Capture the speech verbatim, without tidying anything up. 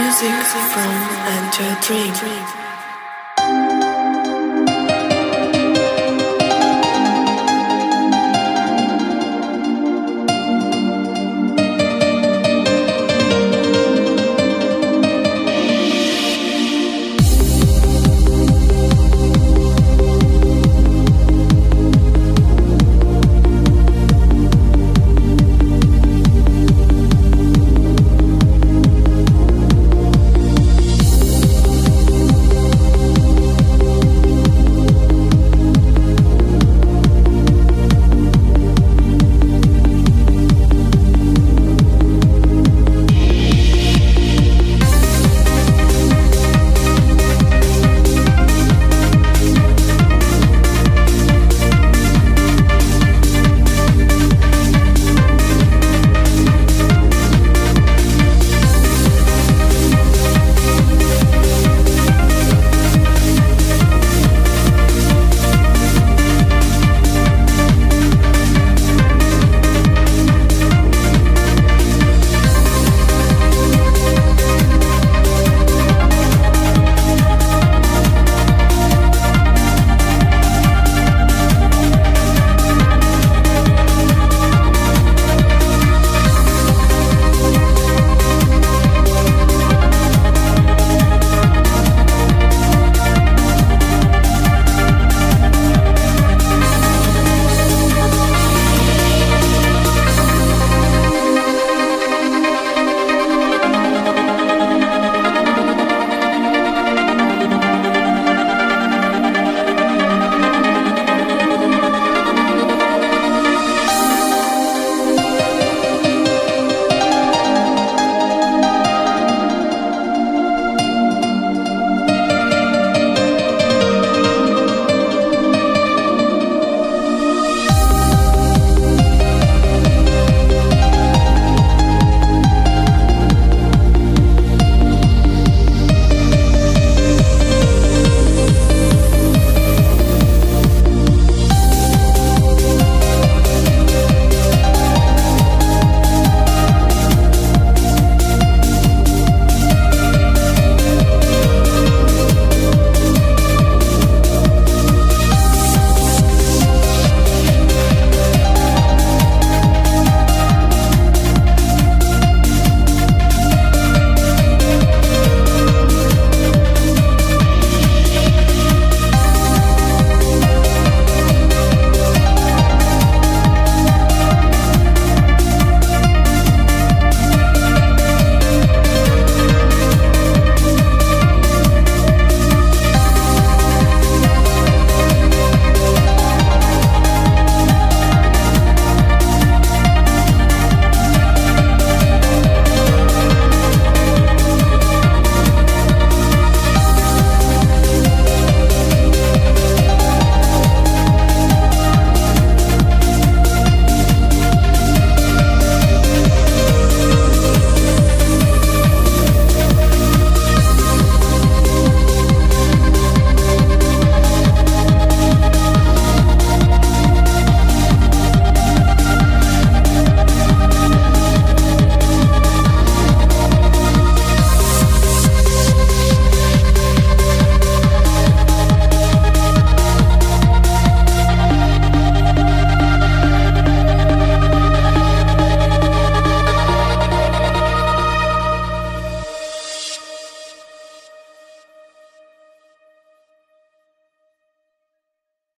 Music from Andrew Dream.